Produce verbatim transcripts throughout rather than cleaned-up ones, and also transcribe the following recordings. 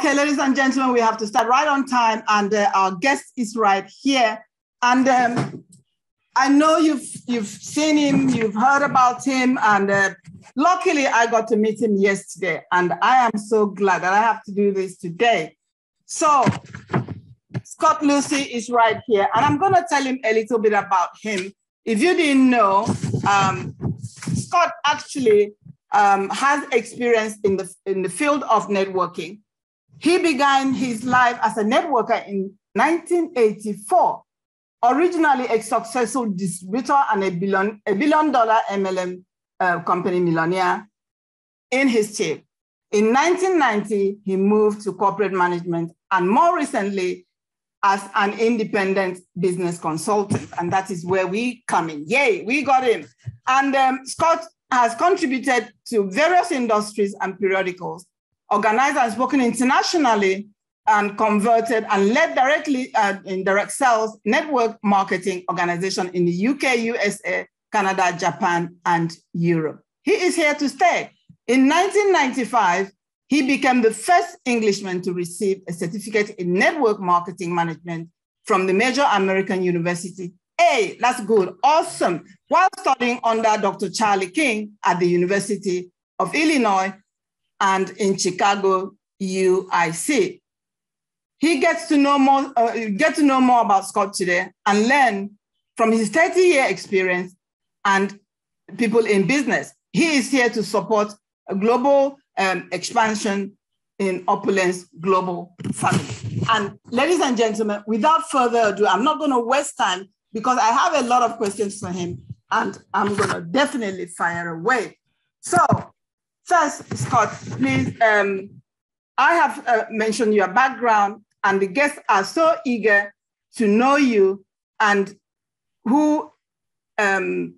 Okay, ladies and gentlemen, we have to start right on time, and uh, our guest is right here. And um, I know you've you've seen him, you've heard about him, and uh, luckily I got to meet him yesterday, and I am so glad that I have to do this today. So, Scott Lucy is right here, and I'm going to tell him a little bit about him. If you didn't know, um, Scott actually um, has experience in the in the field of networking. He began his life as a networker in nineteen eighty-four, originally a successful distributor and a billion, a billion dollar M L M uh, company millionaire in his chip. In nineteen ninety, he moved to corporate management and more recently as an independent business consultant. And that is where we come in. Yay, we got him. And um, Scott has contributed to various industries and periodicals, organized and spoken internationally, and converted and led directly uh, in direct sales, network marketing organization in the U K, U S A, Canada, Japan, and Europe. He is here to stay. In nineteen ninety-five, he became the first Englishman to receive a certificate in network marketing management from the major American university. Hey, that's good, awesome. While studying under Doctor Charles King at the University of Illinois and in Chicago, U I C. He gets to know more, uh, get to know more about Scott today and learn from his thirty-year experience and people in business. He is here to support a global um, expansion in Opulence Global family. And ladies and gentlemen, without further ado, I'm not going to waste time because I have a lot of questions for him, and I'm going to definitely fire away. So, first, Scott, please, um, I have uh, mentioned your background, and the guests are so eager to know you, and who um,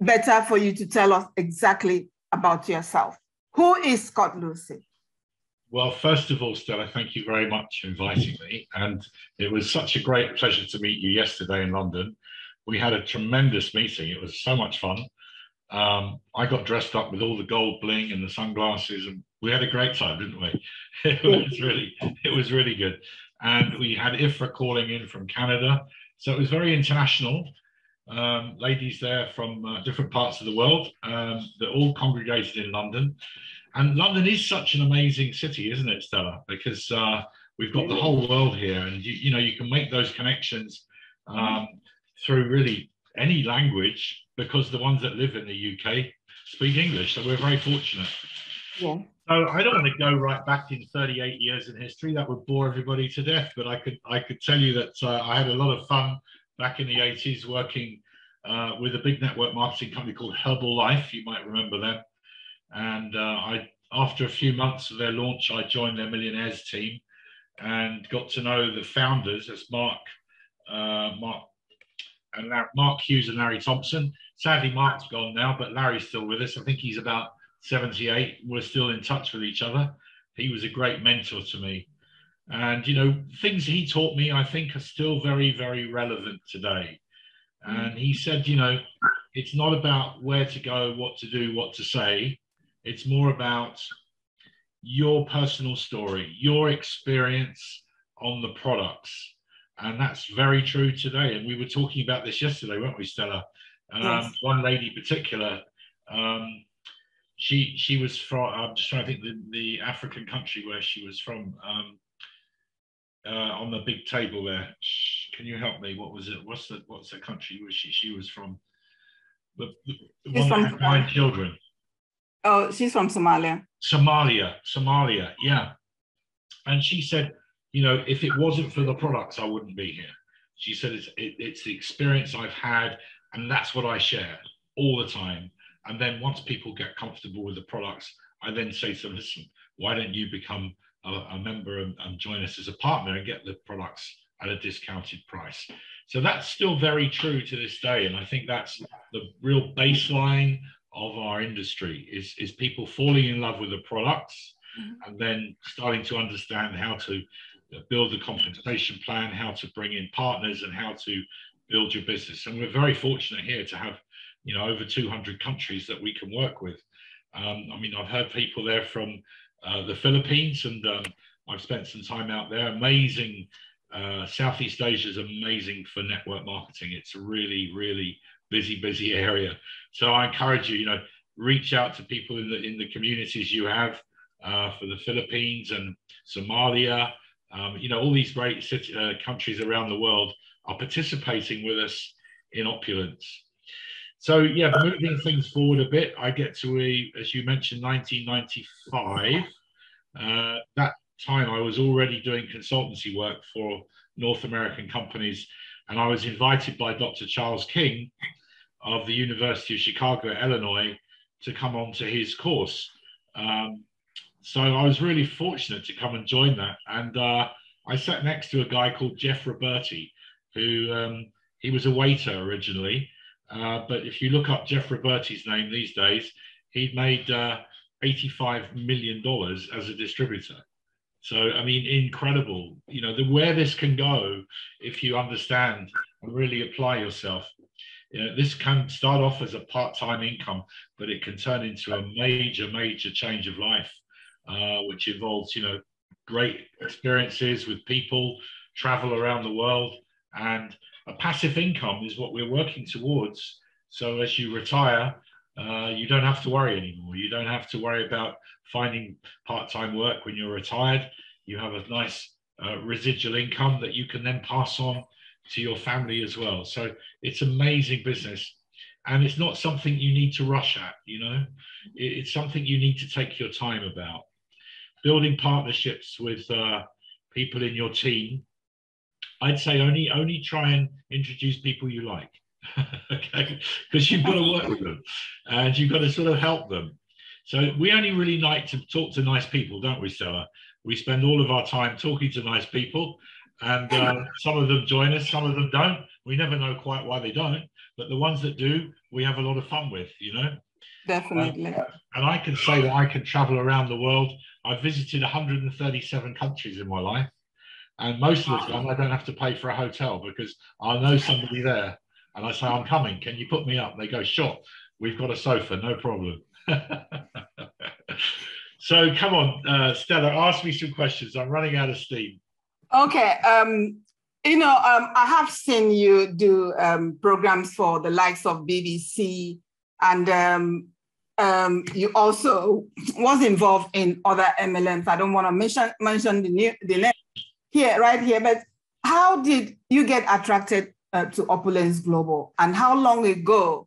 better for you to tell us exactly about yourself. Who is Scott Lucy? Well, first of all, Stella, thank you very much for inviting me. And it was such a great pleasure to meet you yesterday in London. We had a tremendous meeting. It was so much fun. Um, I got dressed up with all the gold bling and the sunglasses, and we had a great time, didn't we? It was really, it was really good. And we had Ifrah calling in from Canada, so it was very international. Um, ladies there from uh, different parts of the world um, that all congregated in London. And London is such an amazing city, isn't it, Stella? Because uh, we've got the whole world here, and you, you know, you can make those connections um, through really any language, because the ones that live in the U K speak English, so we're very fortunate. Yeah. So I don't want to go right back in thirty-eight years in history; that would bore everybody to death. But I could, I could tell you that uh, I had a lot of fun back in the eighties working uh, with a big network marketing company called Herbalife. You might remember that. And uh, I, after a few months of their launch, I joined their millionaires team and got to know the founders. That's Mark, uh, Mark. And Mark Hughes and Larry Thompson. Sadly, Mark's gone now, but Larry's still with us. I think he's about seventy-eight. We're still in touch with each other. He was a great mentor to me. And, you know, things he taught me, I think, are still very, very relevant today. And he said, you know, it's not about where to go, what to do, what to say. It's more about your personal story, your experience on the products. And that's very true today. And we were talking about this yesterday, weren't we, Stella? Um, yes. One lady in particular, um, she she was from, I'm just trying to think, the, the African country where she was from, um, uh, on the big table there. Can you help me? What was it? What's the, what's the country where she, she was from? The, the one that had nine children. Oh, she's from Somalia. Somalia, Somalia, yeah. And she said, you know, if it wasn't for the products, I wouldn't be here. She said, it's, it, it's the experience I've had, and that's what I share all the time. And then once people get comfortable with the products, I then say to them, listen, why don't you become a, a member and, and join us as a partner and get the products at a discounted price? So that's still very true to this day. And I think that's the real baseline of our industry is, is people falling in love with the products mm-hmm. and then starting to understand how to build a compensation plan, how to bring in partners, and how to build your business. And we're very fortunate here to have, you know, over two hundred countries that we can work with. Um, I mean, I've heard people there from uh, the Philippines, and um, I've spent some time out there. Amazing. Uh, Southeast Asia is amazing for network marketing. It's a really, really busy, busy area. So I encourage you, you know, reach out to people in the in the communities you have uh, for the Philippines and Somalia. Um, you know, all these great city, uh, countries around the world are participating with us in Opulence. So yeah, moving things forward a bit, I get to, a, as you mentioned, nineteen ninety-five. Uh, that time I was already doing consultancy work for North American companies, and I was invited by Doctor Charles King of the University of Chicago, Illinois, to come on to his course. Um, so I was really fortunate to come and join that, and uh, I sat next to a guy called Jeff Roberti, who um, he was a waiter originally, uh, but if you look up Jeff Roberti's name these days, he'd made uh, eighty-five million dollars as a distributor. So, I mean, incredible, you know, the, where this can go if you understand and really apply yourself. You know, this can start off as a part-time income, but it can turn into a major, major change of life, uh, which involves, you know, great experiences with people, travel around the world, and a passive income is what we're working towards. So as you retire, Uh, you don't have to worry anymore. You don't have to worry about finding part-time work when you're retired. You have a nice uh, residual income that you can then pass on to your family as well. So it's amazing business, and it's not something you need to rush at, you know. It's something you need to take your time about. Building partnerships with uh, people in your team. I'd say only, only try and introduce people you like. Okay, because you've got to work with them and you've got to sort of help them. So we only really like to talk to nice people, don't we, Stella? We spend all of our time talking to nice people, and uh, some of them join us, some of them don't. We never know quite why they don't, but the ones that do, we have a lot of fun with, you know. Definitely. Um, and I can say that I can travel around the world. I've visited one hundred thirty-seven countries in my life, and most of the time I don't have to pay for a hotel because I know somebody there. And I say, I'm coming, can you put me up? They go, sure, we've got a sofa, no problem. So come on, uh, Stella, ask me some questions. I'm running out of steam. Okay. Um, you know, um, I have seen you do um, programs for the likes of B B C, and um, um, you also was involved in other M L Ms. I don't want to mention, mention the, new, the name here, right here, but how did you get attracted Uh, to Opulence Global, and how long ago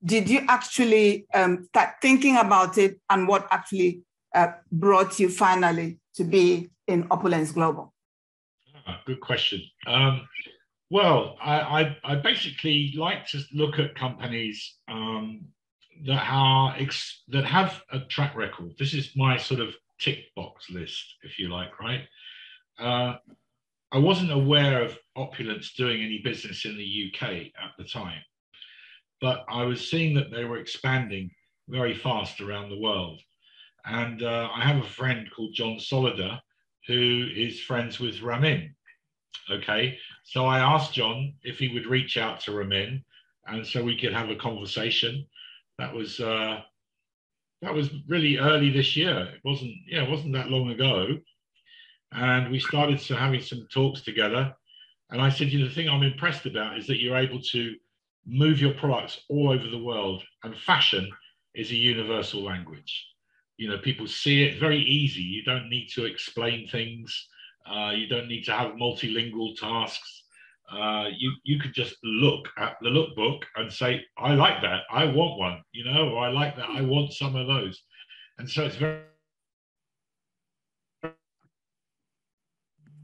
did you actually um, start thinking about it, and what actually uh, brought you finally to be in Opulence Global? Oh, good question. Um, well, I, I, I basically like to look at companies um, that are ex that have a track record. This is my sort of tick box list, if you like, right? Uh, I wasn't aware of Opulence doing any business in the U K at the time, but I was seeing that they were expanding very fast around the world. And uh, I have a friend called John Solider, who is friends with Ramin. Okay, so I asked John if he would reach out to Ramin, and so we could have a conversation. That was uh, that was really early this year. It wasn't yeah, it wasn't that long ago. And we started so having some talks together. And I said, you know, the thing I'm impressed about is that you're able to move your products all over the world. And fashion is a universal language. You know, people see it very easy. You don't need to explain things. Uh, you don't need to have multilingual tasks. Uh, you, you could just look at the lookbook and say, I like that, I want one, you know, or I like that, I want some of those. And so it's very...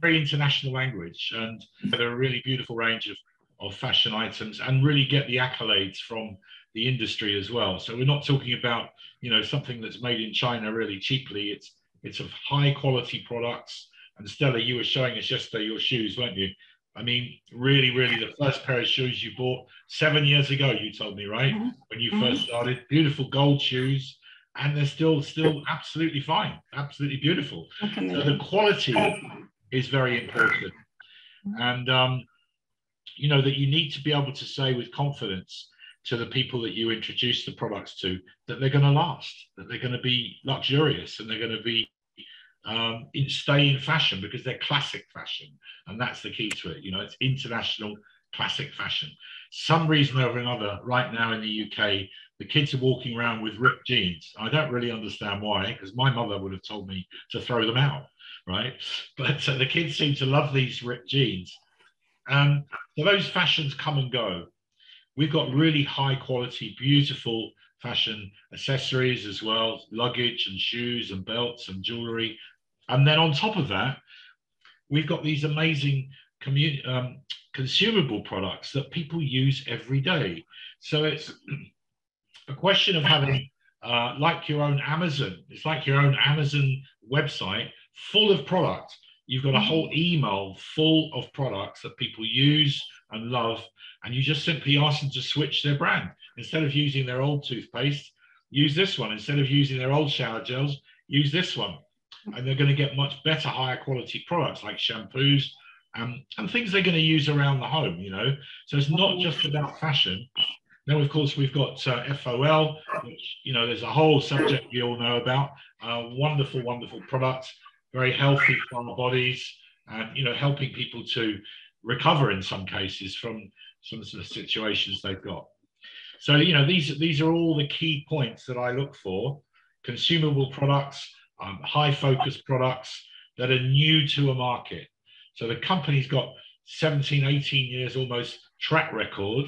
very international language, and they're a really beautiful range of, of fashion items, and really get the accolades from the industry as well. So we're not talking about, you know, something that's made in China really cheaply. It's it's of high quality products. And Stella, you were showing us yesterday your shoes, weren't you? I mean, really, really the first pair of shoes you bought seven years ago, you told me, right? Mm-hmm. When you first started, beautiful gold shoes. And they're still, still absolutely fine, absolutely beautiful. Okay. So the quality is very important. And, um, you know, that you need to be able to say with confidence to the people that you introduce the products to that they're going to last, that they're going to be luxurious, and they're going to be um, in, stay in fashion because they're classic fashion. And that's the key to it. You know, it's international classic fashion. Some reason or another, right now in the U K, the kids are walking around with ripped jeans. I don't really understand why, because my mother would have told me to throw them out, right? But so the kids seem to love these ripped jeans. Um, so those fashions come and go. We've got really high quality, beautiful fashion accessories as well, luggage and shoes and belts and jewelry. And then on top of that, we've got these amazing commun- um, consumable products that people use every day. So it's a question of having uh, like your own Amazon. It's like your own Amazon website full of products. You've got a whole email full of products that people use and love, and you just simply ask them to switch their brand. Instead of using their old toothpaste, use this one. Instead of using their old shower gels, use this one. And they're going to get much better, higher quality products like shampoos um, and things they're going to use around the home, you know. So it's not just about fashion. Now, of course, we've got uh, F O L, which, you know, there's a whole subject we all know about. Uh, wonderful, wonderful products. Very healthy for our bodies, and you know, helping people to recover in some cases from some of the situations they've got. So you know, these these are all the key points that I look for: consumable products, um, high focus products that are new to a market. So the company's got seventeen, eighteen years almost track record,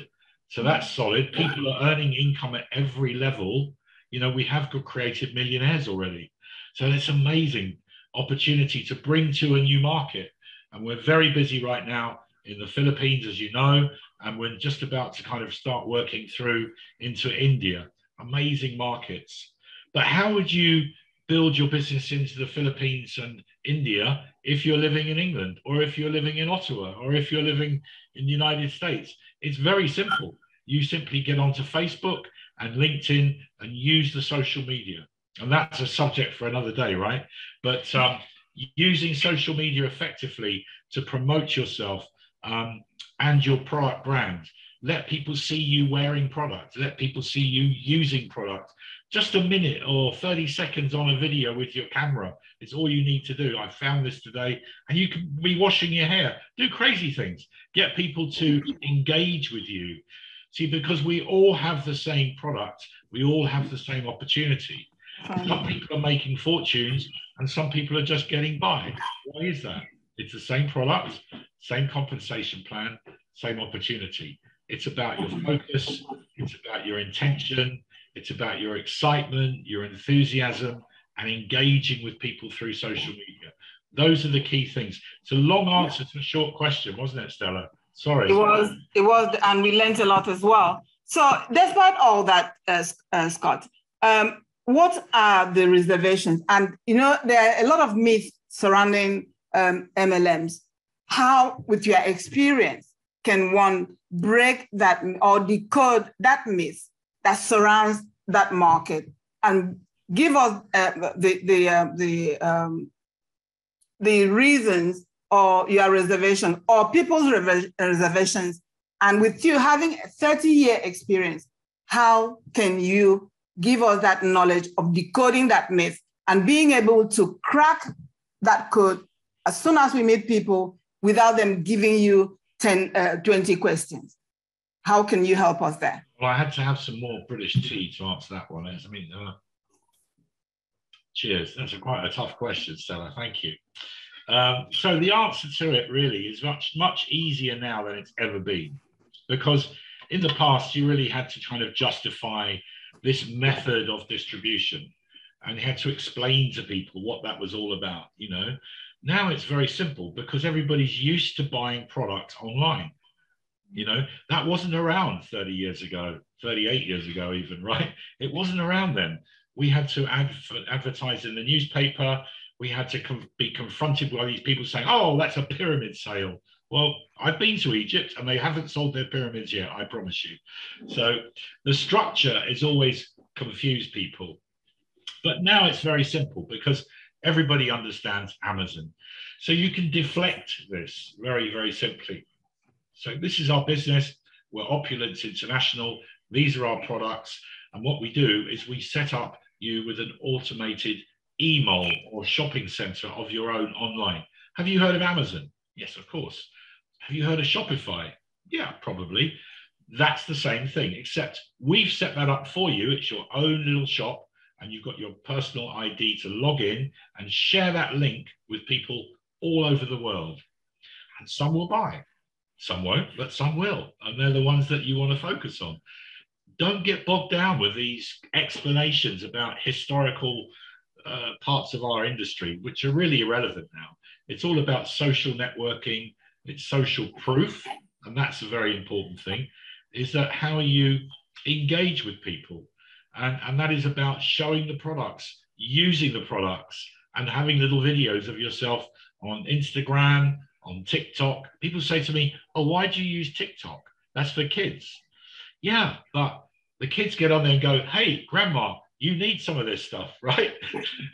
so that's solid. People are earning income at every level. You know, we have got creative millionaires already, so that's amazing opportunity to bring to a new market. And we're very busy right now in the Philippines, as you know, and we're just about to kind of start working through into India. Amazing markets. But how would you build your business into the Philippines and India if you're living in England, or if you're living in Ottawa, or if you're living in the United States? It's very simple. You simply get onto Facebook and LinkedIn and use the social media. And that's a subject for another day, right? But um, using social media effectively to promote yourself um, and your product brand. Let people see you wearing product. Let people see you using product. Just a minute or thirty seconds on a video with your camera. It's all you need to do. I found this today. And you can be washing your hair. Do crazy things. Get people to engage with you. See, because we all have the same product. We all have the same opportunity. Some people are making fortunes and some people are just getting by. Why is that? It's the same product, same compensation plan, same opportunity. It's about your focus. It's about your intention. It's about your excitement, your enthusiasm, and engaging with people through social media. Those are the key things. It's a long answer to a short question, wasn't it, Stella? Sorry. It was, it was, and we learned a lot as well. So despite all that, uh, uh, Scott, um, what are the reservations? And, you know, there are a lot of myths surrounding um, M L Ms. How, with your experience, can one break that or decode that myth that surrounds that market and give us uh, the, the, uh, the, um, the reasons or your reservation or people's reservations? And with you having a thirty-year experience, how can you give us that knowledge of decoding that myth and being able to crack that code as soon as we meet people without them giving you ten, twenty questions? How can you help us there? Well, I had to have some more British tea to answer that one. I mean, uh, cheers. That's a quite a tough question, Stella. Thank you. Um, so the answer to it really is much, much easier now than it's ever been, because in the past, you really had to kind of justify this method of distribution and had to explain to people what that was all about. You know, now it's very simple because everybody's used to buying products online. You know, that wasn't around thirty years ago, thirty-eight years ago even, right? It wasn't around then. We had to adver- advertise in the newspaper. We had to com- be confronted by these people saying, oh, that's a pyramid sale. Well, I've been to Egypt and they haven't sold their pyramids yet, I promise you. So the structure has always confused people. But now it's very simple because everybody understands Amazon. So you can deflect this very, very simply. So this is our business. We're Opulence International. These are our products. And what we do is we set up you with an automated e-mall or shopping center of your own online. Have you heard of Amazon? Yes, of course. Have you heard of Shopify? Yeah, probably. That's the same thing, except we've set that up for you. It's your own little shop, and you've got your personal I D to log in and share that link with people all over the world. And some will buy, some won't, but some will. And they're the ones that you want to focus on. Don't get bogged down with these explanations about historical uh, parts of our industry, which are really irrelevant now. It's all about social networking, it's social proof, and that's a very important thing, is that how you engage with people. And, and that is about showing the products, using the products, and having little videos of yourself on Instagram, on TikTok. People say to me, oh, why do you use TikTok? That's for kids. Yeah, but the kids get on there and go, hey, grandma, you need some of this stuff, right?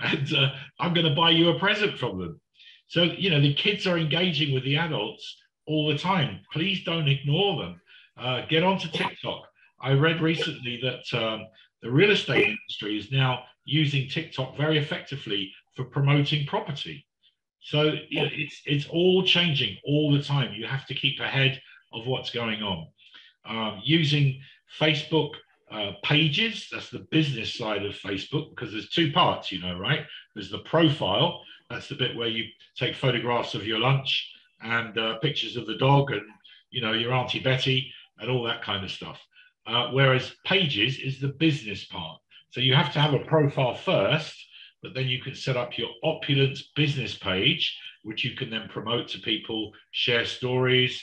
and uh, I'm going to buy you a present from them. So, you know, the kids are engaging with the adults all the time. Please don't ignore them. Uh, get onto TikTok. I read recently that um, the real estate industry is now using TikTok very effectively for promoting property. So you know, it's, it's all changing all the time. You have to keep ahead of what's going on. Um, using Facebook uh, pages, that's the business side of Facebook, because there's two parts, you know, right? There's the profile, that's the bit where you take photographs of your lunch and uh, pictures of the dog and, you know, your Auntie Betty and all that kind of stuff. Uh, whereas pages is the business part. So you have to have a profile first, but then you can set up your Opulence business page, which you can then promote to people, share stories,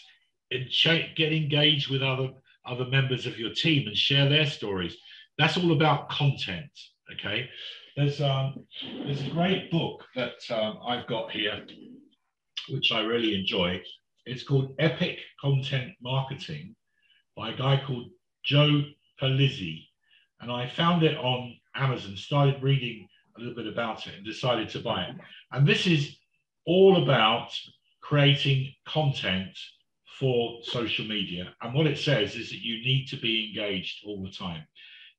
and get engaged with other, other members of your team and share their stories. That's all about content, okay? There's, um, there's a great book that um, I've got here, which I really enjoy. It's called Epic Content Marketing by a guy called Joe Pulizzi, and I found it on Amazon, started reading a little bit about it and decided to buy it. And this is all about creating content for social media. And what it says is that you need to be engaged all the time.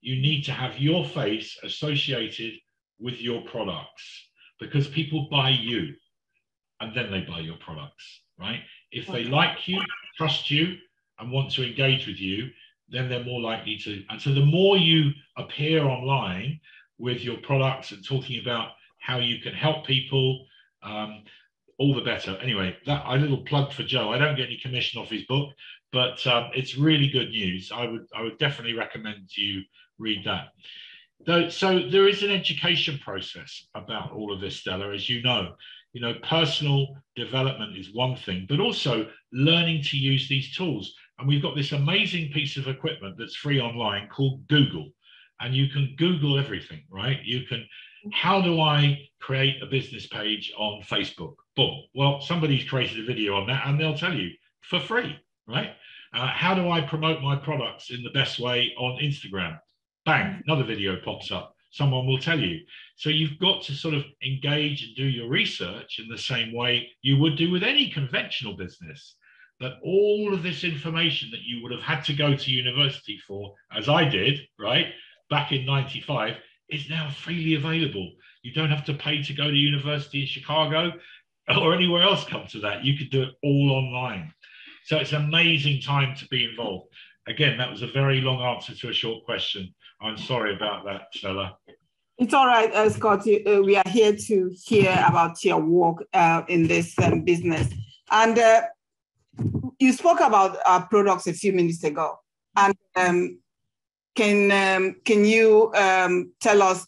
You need to have your face associated with your products, because people buy you and then they buy your products, right? If they like you, trust you, and want to engage with you, then they're more likely to. And so the more you appear online with your products and talking about how you can help people, um, all the better. Anyway, that a little plug for Joe. I don't get any commission off his book, but um, it's really good news. I would, I would definitely recommend you read that. Though, so there is an education process about all of this, Stella, as you know. You know, personal development is one thing, but also learning to use these tools. And we've got this amazing piece of equipment that's free online called Google. And you can Google everything, right? You can, how do I create a business page on Facebook? Boom. Well, somebody's created a video on that and they'll tell you for free, right? Uh, how do I promote my products in the best way on Instagram? Bang, another video pops up. Someone will tell you. So you've got to sort of engage and do your research in the same way you would do with any conventional business. But all of this information that you would have had to go to university for, as I did, right, back in ninety-five, is now freely available. You don't have to pay to go to university in Chicago or anywhere else come to that. You could do it all online. So it's an amazing time to be involved. Again, that was a very long answer to a short question. I'm sorry about that, Stella. It's all right, uh, Scott. Uh, we are here to hear about your work uh, in this um, business. And uh, you spoke about our products a few minutes ago. And um, can, um, can you um, tell us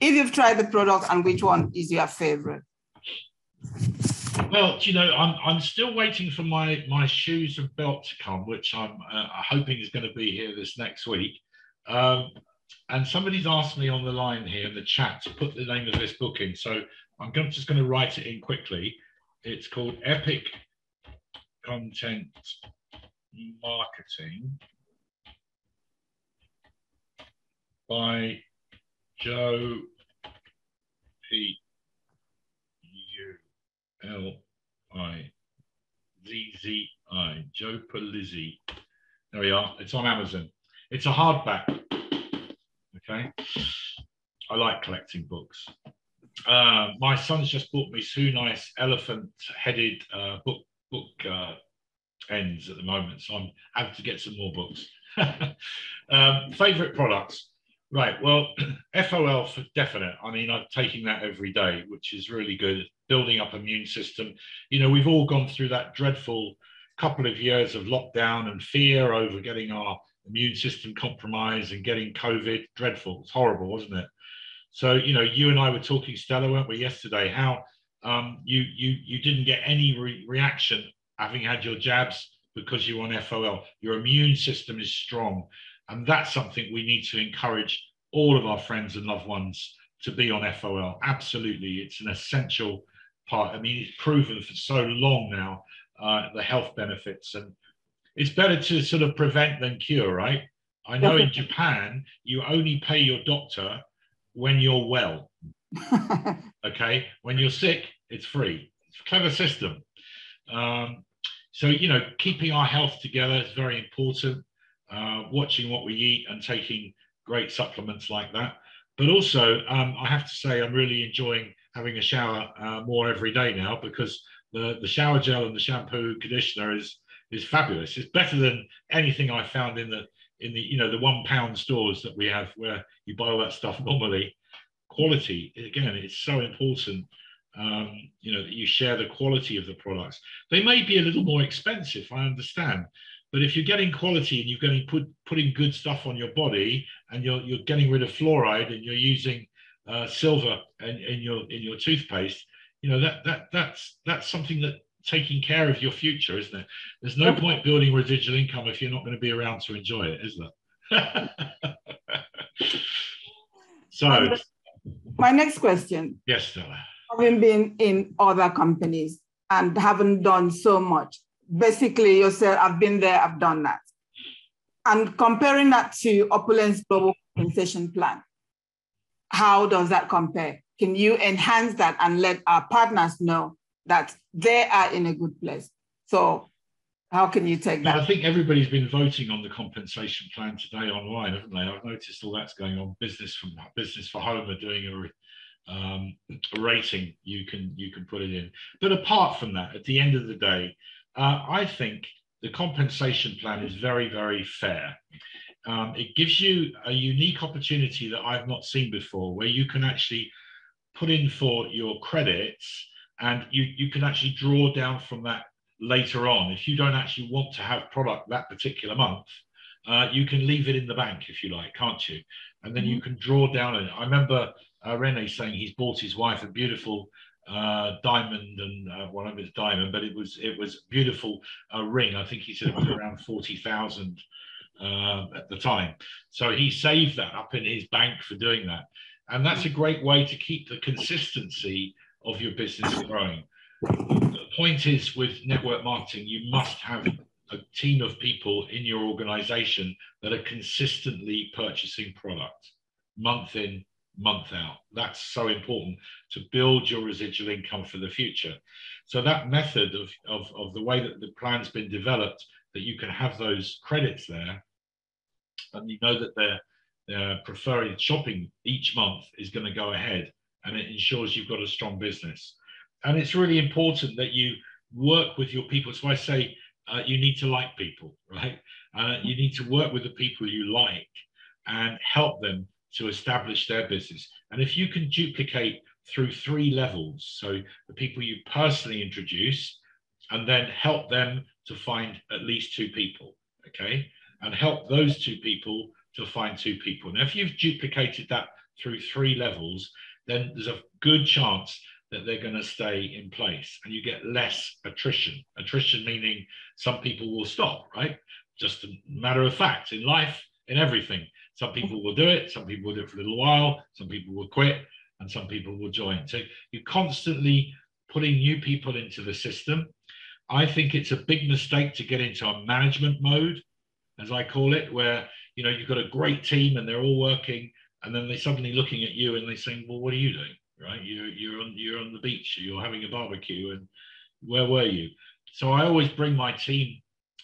if you've tried the product and which one is your favorite? Well, you know, I'm, I'm still waiting for my, my shoes and belt to come, which I'm uh, hoping is going to be here this next week. Um, and somebody's asked me on the line here in the chat to put the name of this book in. So I'm going, just going to write it in quickly. It's called Epic Content Marketing by Joe P. L I Z Z I, Joe Pulizzi. There we are. It's on Amazon. It's a hardback. Okay. I like collecting books. uh, my son's just bought me two nice elephant-headed uh, book book uh, ends at the moment, so I'm having to get some more books. um, favorite products. Right, well, F O L for definite. I mean, I'm taking that every day, which is really good. Building up immune system. You know, we've all gone through that dreadful couple of years of lockdown and fear over getting our immune system compromised and getting COVID. Dreadful. It's horrible, wasn't it? So, you know, you and I were talking, Stella, weren't we, yesterday, how um, you, you, you didn't get any re reaction having had your jabs because you're on F O L. Your immune system is strong. And that's something we need to encourage all of our friends and loved ones to be on F O L. Absolutely. It's an essential part. I mean, it's proven for so long now, uh, the health benefits. And it's better to sort of prevent than cure, right? I know in Japan, you only pay your doctor when you're well. Okay? When you're sick, it's free. It's a clever system. Um, so, you know, keeping our health together is very important. Uh, watching what we eat and taking great supplements like that. But also, um, I have to say, I'm really enjoying having a shower uh, more every day now, because the, the shower gel and the shampoo conditioner is is fabulous. It's better than anything I found in the in the you know the one pound stores that we have, where you buy all that stuff normally. Quality, again, it's so important. Um, you know that you share the quality of the products. They may be a little more expensive, I understand. But if you're getting quality and you're getting put, putting good stuff on your body, and you're, you're getting rid of fluoride, and you're using uh, silver in, in your in your toothpaste, you know that that that's that's something that taking care of your future, isn't it? There's no point building residual income if you're not going to be around to enjoy it, is there? So, my next question. Yes, Stella. Having been in other companies and haven't done so much. Basically, you said, I've been there, I've done that. And comparing that to Opulence Global Compensation Plan, how does that compare? Can you enhance that and let our partners know that they are in a good place? So how can you take that? Now, I think everybody's been voting on the compensation plan today online, haven't they? I've noticed all that's going on. Business from Business for Home are doing a... Um, a rating you can you can put it in. But apart from that, at the end of the day, uh, I think the compensation plan is very, very fair. Um, it gives you a unique opportunity that I've not seen before, where you can actually put in for your credits, and you, you can actually draw down from that later on. If you don't actually want to have product that particular month, uh, you can leave it in the bank, if you like, can't you? And then you can draw down on it. I remember... Uh, Rene saying he's bought his wife a beautiful uh, diamond and uh, whatever it's diamond, but it was it was beautiful uh, ring. I think he said it was around forty thousand uh, at the time. So he saved that up in his bank for doing that, and that's a great way to keep the consistency of your business growing. The point is, with network marketing, you must have a team of people in your organization that are consistently purchasing product month in, month out. That's so important to build your residual income for the future. So that method of, of, of the way that the plan's been developed, that you can have those credits there, and you know that their, their preferred shopping each month is going to go ahead, and it ensures you've got a strong business. And it's really important that you work with your people. So I say uh, you need to like people, right? Uh, you need to work with the people you like and help them to establish their business. And if you can duplicate through three levels, so the people you personally introduce, and then help them to find at least two people, okay? And help those two people to find two people. Now, if you've duplicated that through three levels, then there's a good chance that they're gonna stay in place, and you get less attrition. Attrition meaning some people will stop, right? Just a matter of fact, in life, in everything. Some people will do it, some people will do it for a little while, some people will quit, and some people will join. So you're constantly putting new people into the system. I think it's a big mistake to get into a management mode, as I call it, where you know, you've got a great team and they're all working, and then they're suddenly looking at you and they're saying, well, what are you doing, right? You're, you're, on, you're on the beach, you're having a barbecue, and where were you? So I always bring my team,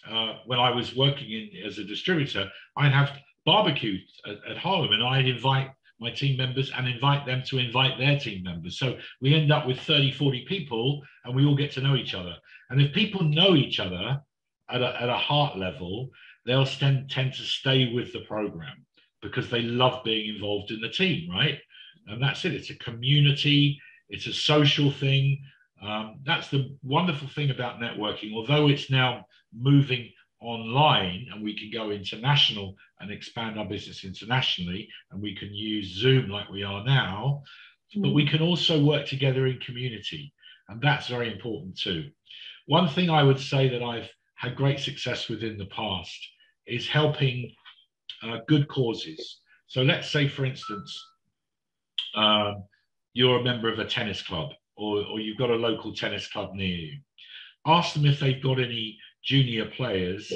uh, when I was working in, as a distributor, I'd have barbecues at, at Harlem, and I'd invite my team members and invite them to invite their team members. So we end up with thirty, forty people, and we all get to know each other. And if people know each other at a, at a heart level, they'll tend, tend to stay with the program because they love being involved in the team, right? And that's it. It's a community. It's a social thing. Um, that's the wonderful thing about networking. Although it's now moving online and we can go international and expand our business internationally, and we can use Zoom like we are now, mm. but we can also work together in community. And that's very important too. One thing I would say that I've had great success with in the past is helping uh, good causes. So let's say, for instance, um, you're a member of a tennis club, or, or you've got a local tennis club near you. Ask them if they've got any junior players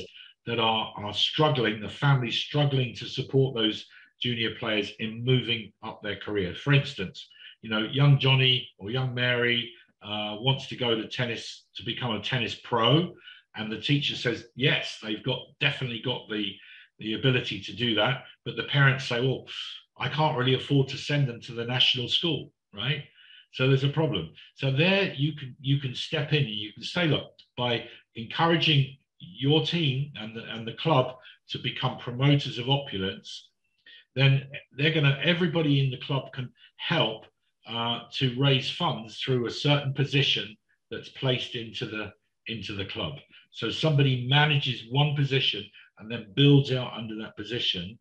that are, are struggling, the family's struggling to support those junior players in moving up their career. For instance, you know, young Johnny or young Mary uh, wants to go to tennis, to become a tennis pro. And the teacher says, yes, they've got definitely got the, the ability to do that. But the parents say, well, I can't really afford to send them to the national school, right? So there's a problem. So there you can you can step in and you can say, look, by encouraging your team and the, and the club to become promoters of opulence, then they're going to, everybody in the club can help uh, to raise funds through a certain position that's placed into the into the club. So somebody manages one position and then builds out under that position.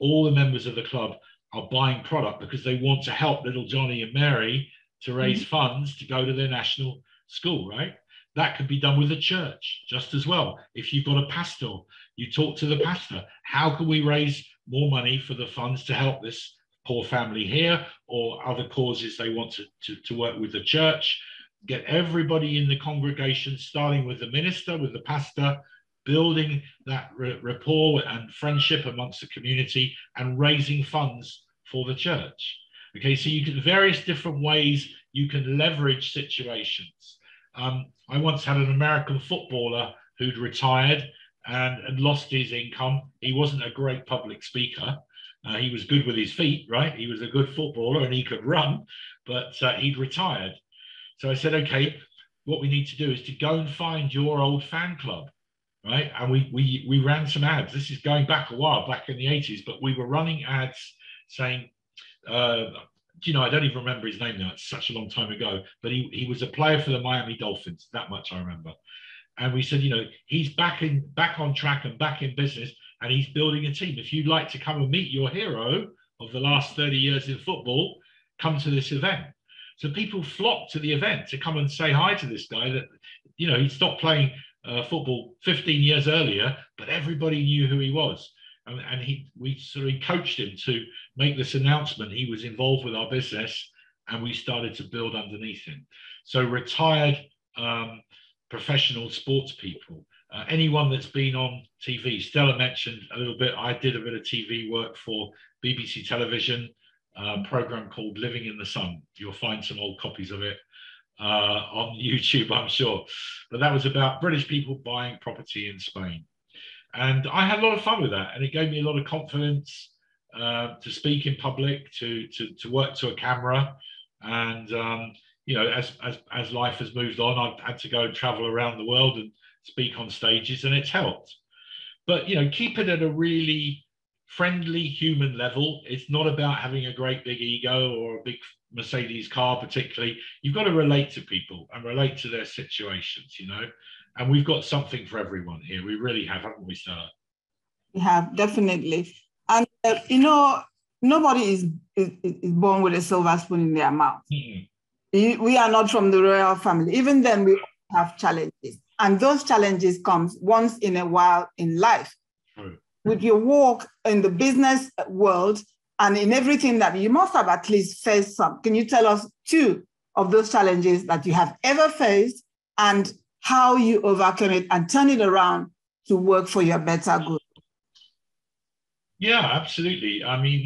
All the members of the club are buying product because they want to help little Johnny and Mary to raise mm-hmm. funds to go to their national school, right? That could be done with a church just as well. If you've got a pastor, you talk to the pastor. How can we raise more money for the funds to help this poor family here, or other causes they want to, to, to work with the church? Get everybody in the congregation, starting with the minister, with the pastor, building that rapport and friendship amongst the community and raising funds for the church. Okay, so you can various different ways you can leverage situations. Um, I once had an American footballer who'd retired and, and lost his income. He wasn't a great public speaker. Uh, he was good with his feet, right? He was a good footballer and he could run, but uh, he'd retired. So I said, okay, what we need to do is to go and find your old fan club. Right. And we, we, we ran some ads. This is going back a while, back in the eighties, but we were running ads saying, uh, you know, I don't even remember his name now. It's such a long time ago, but he, he was a player for the Miami Dolphins. That much I remember. And we said, you know, he's back in back on track and back in business, and he's building a team. If you'd like to come and meet your hero of the last thirty years in football, come to this event. So people flocked to the event to come and say hi to this guy that, you know, he stopped playing Uh, football fifteen years earlier, but everybody knew who he was, and, and he we sort of coached him to make this announcement. He was involved with our business, and we started to build underneath him. So retired um, professional sports people, uh, anyone that's been on T V. Stella mentioned a little bit. I did a bit of T V work for B B C Television, a program called Living in the Sun. You'll find some old copies of it uh on YouTube, I'm sure. But that was about British people buying property in Spain, and I had a lot of fun with that, and it gave me a lot of confidence uh, to speak in public, to, to to work to a camera. And um you know, as as, as life has moved on, I've had to go and travel around the world and speak on stages, and it's helped. But you know, keep it at a really friendly human level. It's not about having a great big ego or a big Mercedes car particularly. You've got to relate to people and relate to their situations, you know. And we've got something for everyone here. We really have, haven't we, Stella? We have, definitely. And uh, you know, nobody is, is is born with a silver spoon in their mouth. Mm-hmm. We are not from the royal family. Even then, we have challenges, and those challenges come once in a while in life. True. With your work in the business world and in everything, that you must have at least faced some. Can you tell us two of those challenges that you have ever faced and how you overcame it and turn it around to work for your better good? Yeah, absolutely. I mean,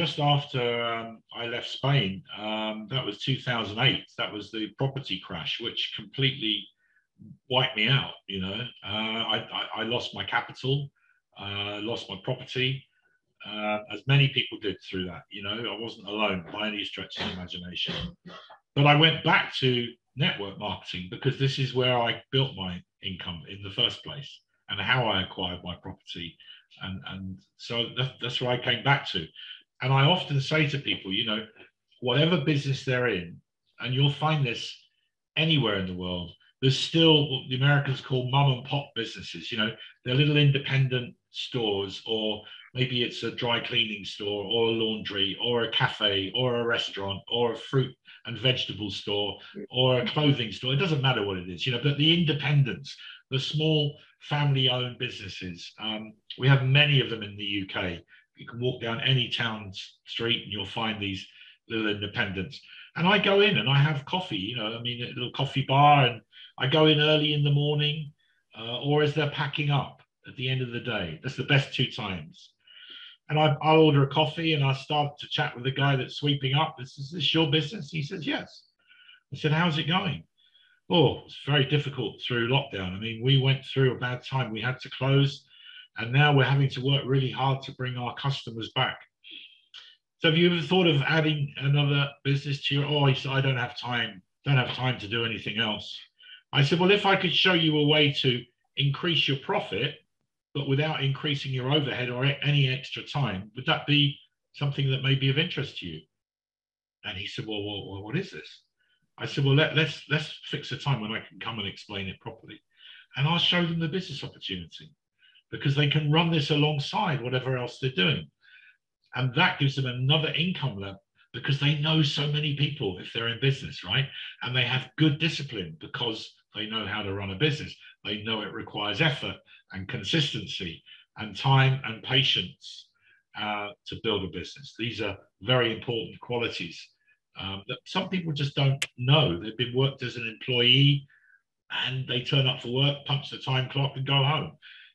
just after um, I left Spain, um, that was two thousand eight. That was the property crash, which completely wiped me out. You know, uh, I, I, I lost my capital. Uh, lost my property, uh, as many people did through that. You know, I wasn't alone by any stretch of the imagination. But I went back to network marketing because this is where I built my income in the first place and how I acquired my property. And, and so that, that's what I came back to. And I often say to people, you know, whatever business they're in, and you'll find this anywhere in the world, there's still what the Americans call mom and pop businesses. You know, they're little independent stores, or maybe it's a dry cleaning store or a laundry or a cafe or a restaurant or a fruit and vegetable store or a clothing store. It doesn't matter what it is, you know, but the independents, the small family-owned businesses, um, we have many of them in the U K. You can walk down any town street and you'll find these little independents. And I go in and I have coffee, you know, I mean, a little coffee bar, and I go in early in the morning uh, or as they're packing up at the end of the day. That's the best two times. And I, I'll order a coffee and I start to chat with the guy that's sweeping up. This is this your business? He says, yes. I said, how's it going? Oh, it's very difficult through lockdown. I mean, we went through a bad time. We had to close. And now we're having to work really hard to bring our customers back. So have you ever thought of adding another business to your, oh, he said, I don't have time, don't have time to do anything else. I said, well, if I could show you a way to increase your profit, but without increasing your overhead or any extra time, would that be something that may be of interest to you? And he said, well, well what is this? I said, well, let, let's, let's fix a time when I can come and explain it properly. And I'll show them the business opportunity, because they can run this alongside whatever else they're doing. And that gives them another income level, because they know so many people if they're in business, right? And they have good discipline because they know how to run a business. They know it requires effort and consistency and time and patience uh, to build a business. These are very important qualities um, that some people just don't know. They've been worked as an employee and they turn up for work, punch the time clock and go home.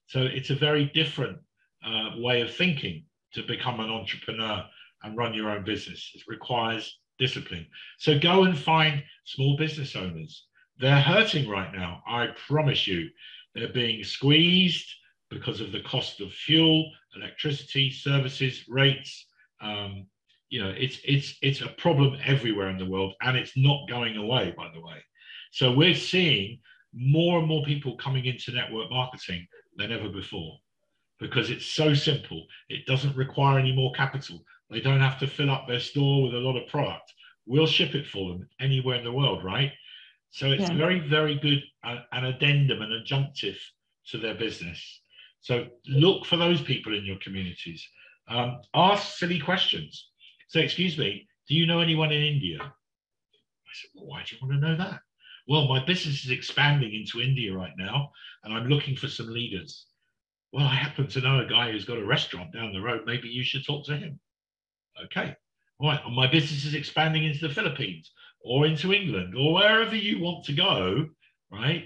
So it's a very different uh, way of thinking to become an entrepreneur and run your own business. It requires discipline. So go and find small business owners. They're hurting right now, I promise you. They're being squeezed because of the cost of fuel, electricity, services, rates. Um, you know, it's, it's, it's a problem everywhere in the world, and it's not going away, by the way. So we're seeing more and more people coming into network marketing than ever before, because it's so simple. It doesn't require any more capital. They don't have to fill up their store with a lot of product. We'll ship it for them anywhere in the world, right? So it's yeah. very, very good, uh, an addendum, an adjunctive to their business. So look for those people in your communities. Um, ask silly questions. So, excuse me, do you know anyone in India? I said, well, why do you want to know that? Well, my business is expanding into India right now, and I'm looking for some leaders. Well, I happen to know a guy who's got a restaurant down the road. Maybe you should talk to him. Okay. All right. Well, my business is expanding into the Philippines or into England or wherever you want to go, right?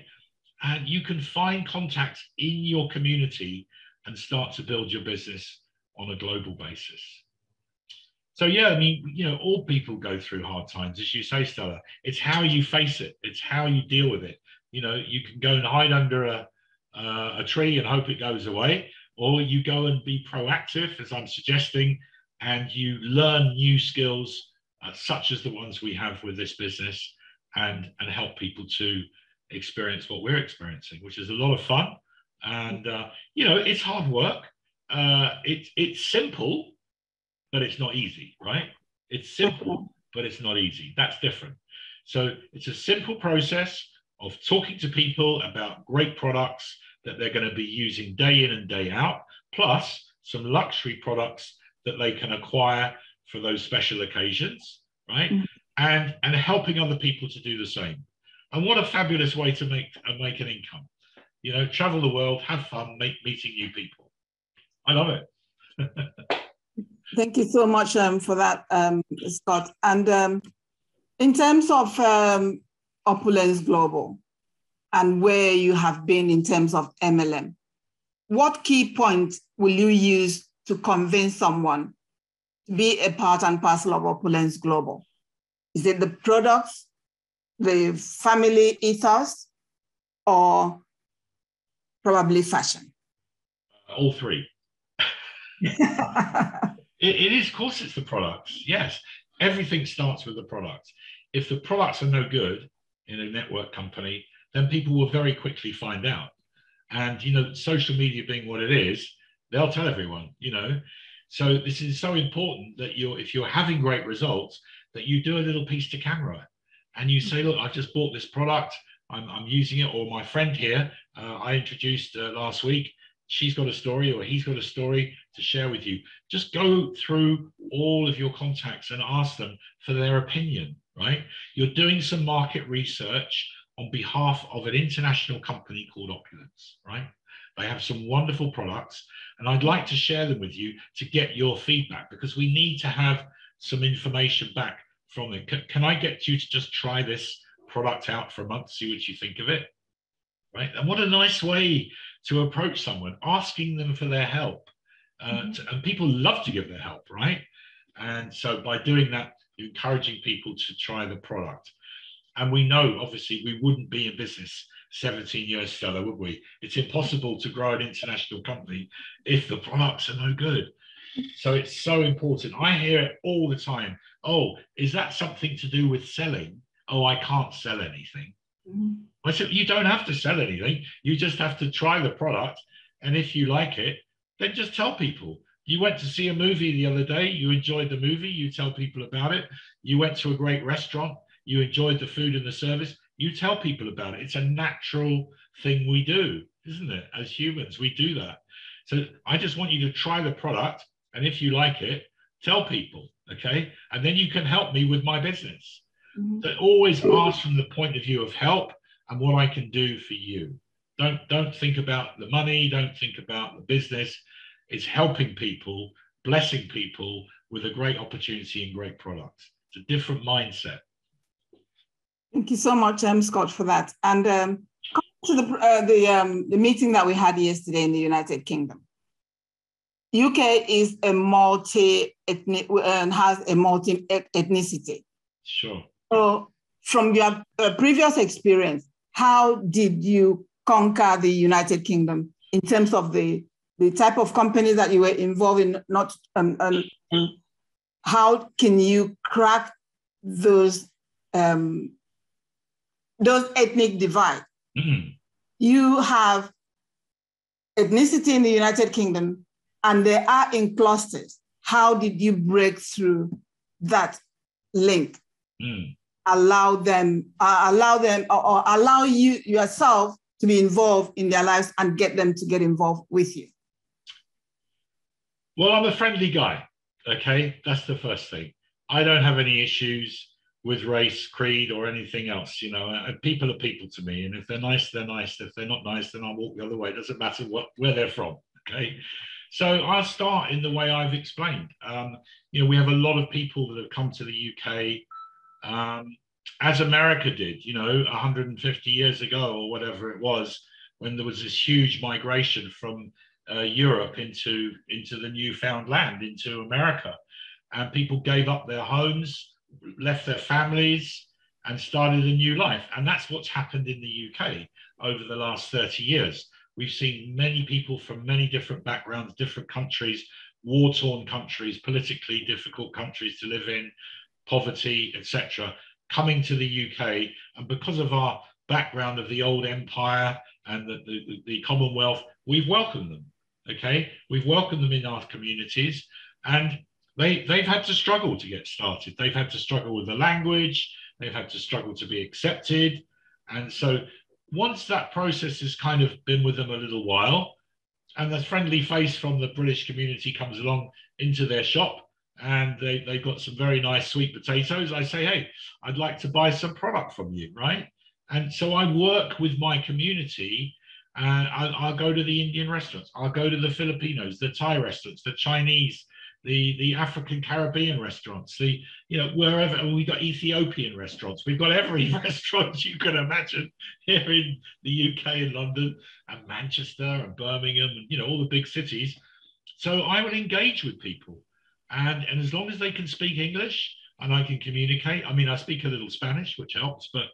And you can find contacts in your community and start to build your business on a global basis. So, yeah, I mean, you know, all people go through hard times, as you say, Stella. It's how you face it. It's how you deal with it. You know, you can go and hide under a, uh, a tree and hope it goes away, or you go and be proactive, as I'm suggesting, and you learn new skills, uh, such as the ones we have with this business, and, and help people to experience what we're experiencing, which is a lot of fun. And, uh, you know, it's hard work. Uh, it, it's simple. But it's not easy, right? It's simple, but it's not easy. That's different. So it's a simple process of talking to people about great products that they're going to be using day in and day out, plus some luxury products that they can acquire for those special occasions, right? Mm-hmm. And, and helping other people to do the same. And what a fabulous way to make, uh, make an income. You know, travel the world, have fun, make, meeting new people. I love it. Thank you so much um, for that, um, Scott. And um, in terms of um, Opulence Global and where you have been in terms of M L M, what key point will you use to convince someone to be a part and parcel of Opulence Global? Is it the products, the family ethos, or probably fashion? All three. it, it is, of course, it's the products. Yes, everything starts with the products. If the products are no good in a network company, then people will very quickly find out. And, you know, social media being what it is, they'll tell everyone, you know. So this is so important that you're, if you're having great results, that you do a little piece to camera and you say, look, I've just bought this product. I'm, I'm using it. Or my friend here, uh, I introduced uh, last week, she's got a story or he's got a story to share with you. Just go through all of your contacts and ask them for their opinion, right? You're doing some market research on behalf of an international company called Opulence, right? They have some wonderful products, and I'd like to share them with you to get your feedback, because we need to have some information back from them. Can, can I get you to just try this product out for a month, see what you think of it, right? And what a nice way to approach someone, asking them for their help. Uh, mm-hmm. to, and people love to give their help, right? And so by doing that, you're encouraging people to try the product. And we know, obviously, we wouldn't be in business seventeen years, Stella, would we? It's impossible to grow an international company if the products are no good. So it's so important. I hear it all the time. Oh, is that something to do with selling? Oh, I can't sell anything. Mm-hmm. I said, you don't have to sell anything. You just have to try the product. And if you like it, then just tell people. You went to see a movie the other day. You enjoyed the movie. You tell people about it. You went to a great restaurant. You enjoyed the food and the service, you tell people about it. It's a natural thing we do, isn't it? As humans, we do that. So I just want you to try the product. And if you like it, tell people, okay? And then you can help me with my business. Mm-hmm. So always ask from the point of view of help and what I can do for you. Don't, don't think about the money. Don't think about the business. It's helping people, blessing people with a great opportunity and great products. It's a different mindset. Thank you so much, um, Scott, for that. And um, to the uh, the, um, the meeting that we had yesterday in the United Kingdom. The U K is a multi-ethnic and has a multi-ethnicity. Sure. So, from your uh, previous experience, how did you conquer the United Kingdom in terms of the the type of companies that you were involved in? Not um, um, how can you crack those? Um, Those ethnic divide. Mm-hmm. You have ethnicity in the United Kingdom, and they are in clusters. How did you break through that link? Mm. Allow them, uh, allow them, or, or allow you yourself to be involved in their lives and get them to get involved with you. Well, I'm a friendly guy. Okay, that's the first thing. I don't have any issues with race, creed, or anything else, you know. And people are people to me, and if they're nice, they're nice. If they're not nice, then I'll walk the other way. It doesn't matter what where they're from, okay? So I'll start in the way I've explained. Um, you know, we have a lot of people that have come to the U K, um, as America did, you know, one hundred fifty years ago or whatever it was, when there was this huge migration from uh, Europe into, into the newfound land, into America. And people gave up their homes, left their families and started a new life. And that's what's happened in the U K over the last thirty years. We've seen many people from many different backgrounds, different countries, war-torn countries, politically difficult countries to live in, poverty, et cetera, coming to the U K. And because of our background of the old empire and the, the, the Commonwealth, we've welcomed them, okay? We've welcomed them in our communities, and They, they've had to struggle to get started. They've had to struggle with the language. They've had to struggle to be accepted. And so once that process has kind of been with them a little while, and the friendly face from the British community comes along into their shop, and they, they've got some very nice sweet potatoes, I say, hey, I'd like to buy some product from you, right? And so I work with my community, and I, I'll go to the Indian restaurants. I'll go to the Filipinos, the Thai restaurants, the Chinese, The, the African Caribbean restaurants, the, you know, wherever, we've got Ethiopian restaurants, we've got every restaurant you can imagine here in the U K and London and Manchester and Birmingham and, you know, all the big cities. So I will engage with people. And, and as long as they can speak English and I can communicate, I mean, I speak a little Spanish, which helps, but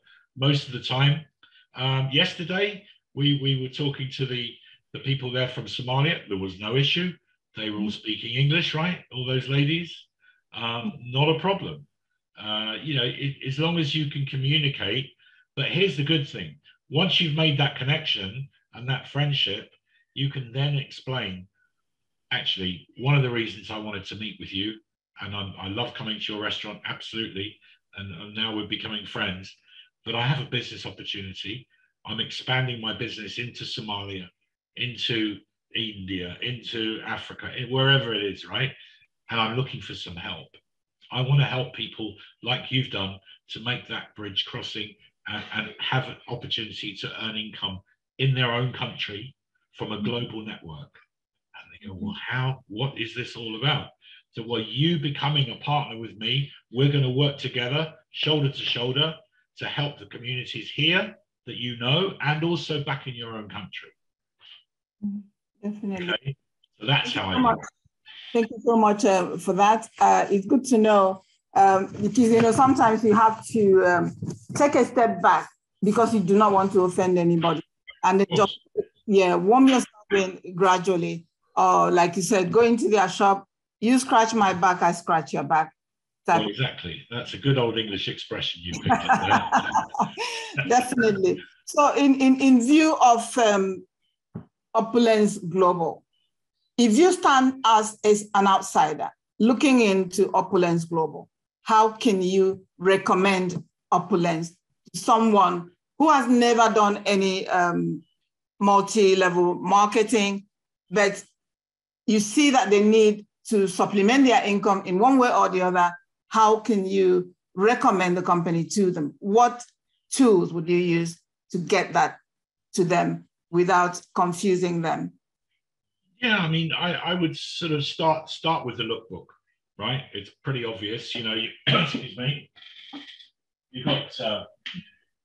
most of the time. Um, yesterday, we, we were talking to the, the people there from Somalia. There was no issue. They were all speaking English, right? All those ladies. Um, not a problem. Uh, you know, it, as long as you can communicate. But here's the good thing. Once you've made that connection and that friendship, you can then explain, actually, one of the reasons I wanted to meet with you, and I'm, I love coming to your restaurant, absolutely, and, and now we're becoming friends, but I have a business opportunity. I'm expanding my business into Somalia, into India, into Africa, wherever it is, right? And I'm looking for some help. I want to help people like you've done to make that bridge crossing and, and have an opportunity to earn income in their own country from a global network. And they go, well, how, what is this all about? So, well, you becoming a partner with me, we're going to work together, shoulder to shoulder, to help the communities here that you know, and also back in your own country. Definitely. Okay? So that's how I do it. Thank you so much uh, for that. Uh, it's good to know, um, because, you know, sometimes you have to um, take a step back because you do not want to offend anybody. And then just, yeah, warm yourself in gradually. Or, like you said, go into their shop. You scratch my back, I scratch your back. That well, exactly. That's a good old English expression you picked up there. Definitely. So in, in, in view of um, Opulence Global, if you stand as, as an outsider looking into Opulence Global, how can you recommend Opulence to someone who has never done any um, multi-level marketing, but you see that they need to supplement their income in one way or the other? How can you recommend the company to them? What tools would you use to get that to them without confusing them? Yeah, I mean, I, I would sort of start start with the lookbook, right? It's pretty obvious, you know. You, excuse me. You've got uh,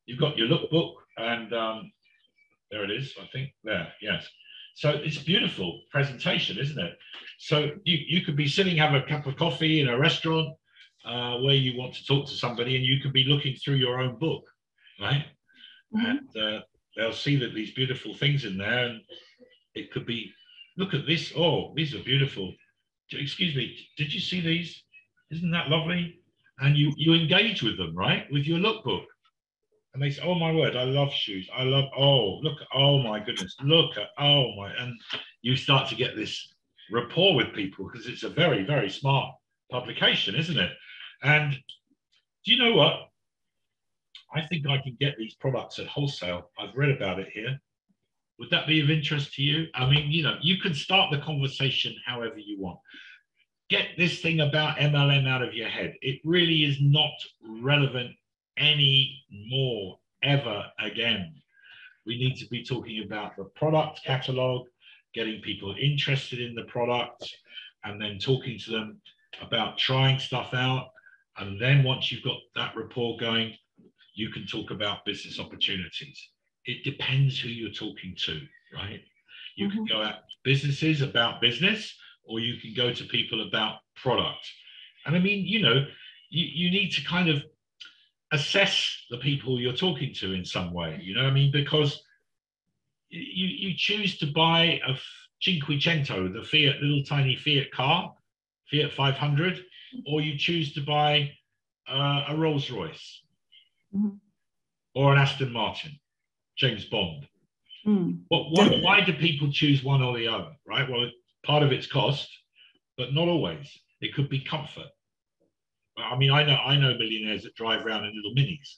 you've got your lookbook, and um, there it is. I think there, yes. So it's a beautiful presentation, isn't it? So you you could be sitting, have a cup of coffee in a restaurant uh, where you want to talk to somebody, and you could be looking through your own book, right? Mm-hmm. And uh, they'll see that these beautiful things in there, and it could be. Look at this. Oh, these are beautiful. Excuse me, did you see these? Isn't that lovely? And you, you engage with them, right? With your lookbook. And they say, oh, my word, I love shoes. I love, oh, look, oh, my goodness. Look at, oh, my. And you start to get this rapport with people because it's a very, very smart publication, isn't it? And do you know what? I think I can get these products at wholesale. I've read about it here. Would that be of interest to you? I mean, you know, you can start the conversation however you want. Get this thing about M L M out of your head. It really is not relevant anymore, ever again. We need to be talking about the product catalog, getting people interested in the product, and then talking to them about trying stuff out. And then once you've got that rapport going, you can talk about business opportunities. It depends who you're talking to, right? You mm-hmm. can go at businesses about business, or you can go to people about product. And I mean, you know, you, you need to kind of assess the people you're talking to in some way, you know what I mean? Because you, you choose to buy a Cinquecento, the Fiat, little tiny Fiat car, Fiat five hundred, or you choose to buy uh, a Rolls Royce mm-hmm. or an Aston Martin. James Bond. Mm. But why, why do people choose one or the other, right? Well, part of it's cost, but not always. It could be comfort. I mean, I know I know millionaires that drive around in little minis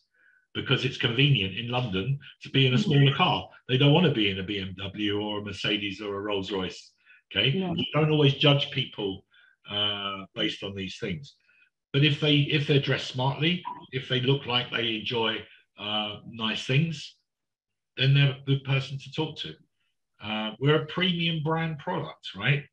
because it's convenient in London to be in a smaller car. They don't want to be in a B M W or a Mercedes or a Rolls Royce, okay? Yeah. You don't always judge people uh, based on these things. But if, they, if they're dressed smartly, if they look like they enjoy uh, nice things, then they're a good person to talk to. Uh, we're a premium brand product, right?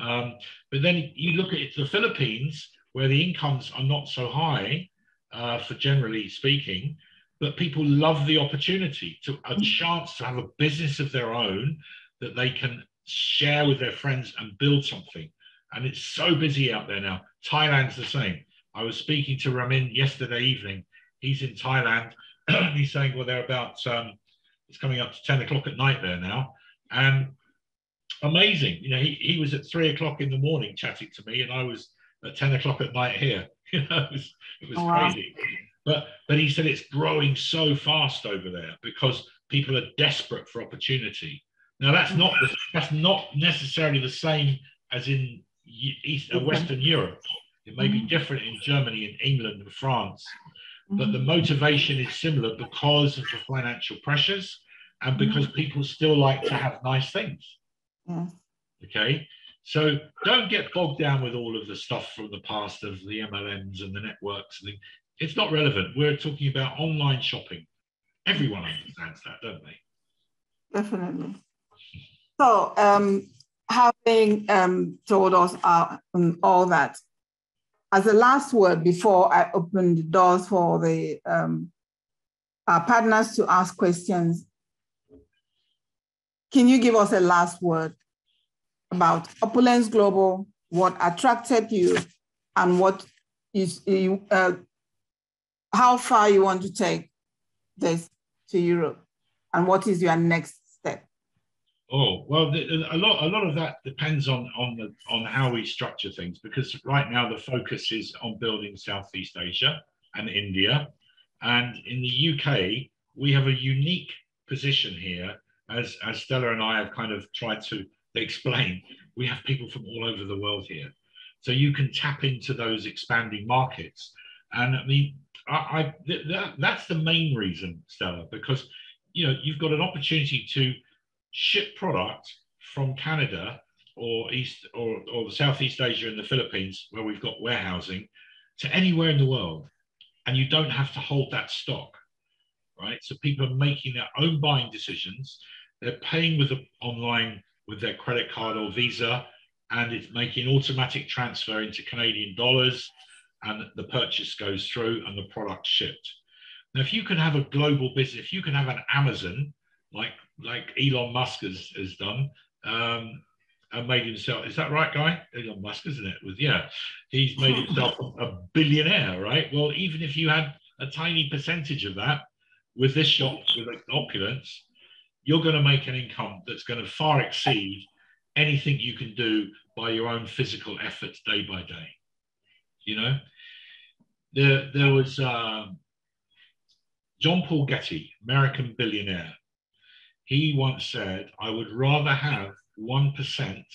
Um, but then you look at the Philippines, where the incomes are not so high, uh, for generally speaking, but people love the opportunity, to a chance to have a business of their own that they can share with their friends and build something. And it's so busy out there now. Thailand's the same. I was speaking to Ramin yesterday evening. He's in Thailand. He's saying, well, they're about... Um, It's coming up to ten o'clock at night there now. And amazing. You know, he, he was at three o'clock in the morning chatting to me, and I was at ten o'clock at night here. You know, it was, it was oh, wow. crazy. But, but he said it's growing so fast over there because people are desperate for opportunity. Now, that's not, that's not necessarily the same as in East, uh, Western Europe. It may be different in Germany and England and France, but the motivation is similar because of the financial pressures and because people still like to have nice things. Okay, so don't get bogged down with all of the stuff from the past of the M L Ms and the networks. And the, it's not relevant. We're talking about online shopping. Everyone understands that, don't they? Definitely. So um, having um, told us uh, um, all that, as a last word before I open the doors for the um, our partners to ask questions, can you give us a last word about Opulence Global, what attracted you, and what is uh, how far you want to take this to Europe, and what is your next step? Oh well, the, a lot a lot of that depends on on the, on how we structure things, because right now the focus is on building Southeast Asia and India, and in the U K we have a unique position here. As, as Stella and I have kind of tried to explain, we have people from all over the world here. So you can tap into those expanding markets. And I mean, I, I, th that, that's the main reason, Stella, because you know, you've got an opportunity to ship product from Canada or, East, or, or Southeast Asia and the Philippines, where we've got warehousing, to anywhere in the world. And you don't have to hold that stock, right? So people are making their own buying decisions. They're paying with the online with their credit card or Visa, and it's making automatic transfer into Canadian dollars, and the purchase goes through and the product shipped. Now, if you can have a global business, if you can have an Amazon, like, like Elon Musk has, has done, um, and made himself, is that right, Guy? Elon Musk, isn't it? With, yeah, he's made himself a billionaire, right? Well, even if you had a tiny percentage of that, with this shop, with Opulence, you're going to make an income that's going to far exceed anything you can do by your own physical efforts day by day. You know, there, there was um, John Paul Getty, American billionaire. He once said, I would rather have one percent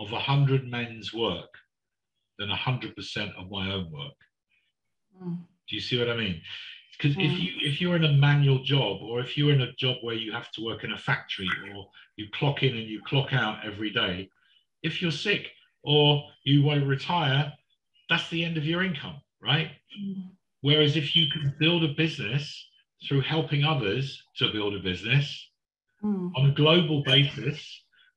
of one hundred men's work than one hundred percent of my own work. Mm. Do you see what I mean? Because if you if you're in a manual job, or if you're in a job where you have to work in a factory, or you clock in and you clock out every day, if you're sick or you want to retire, that's the end of your income, right? Whereas if you can build a business through helping others to build a business mm. on a global basis,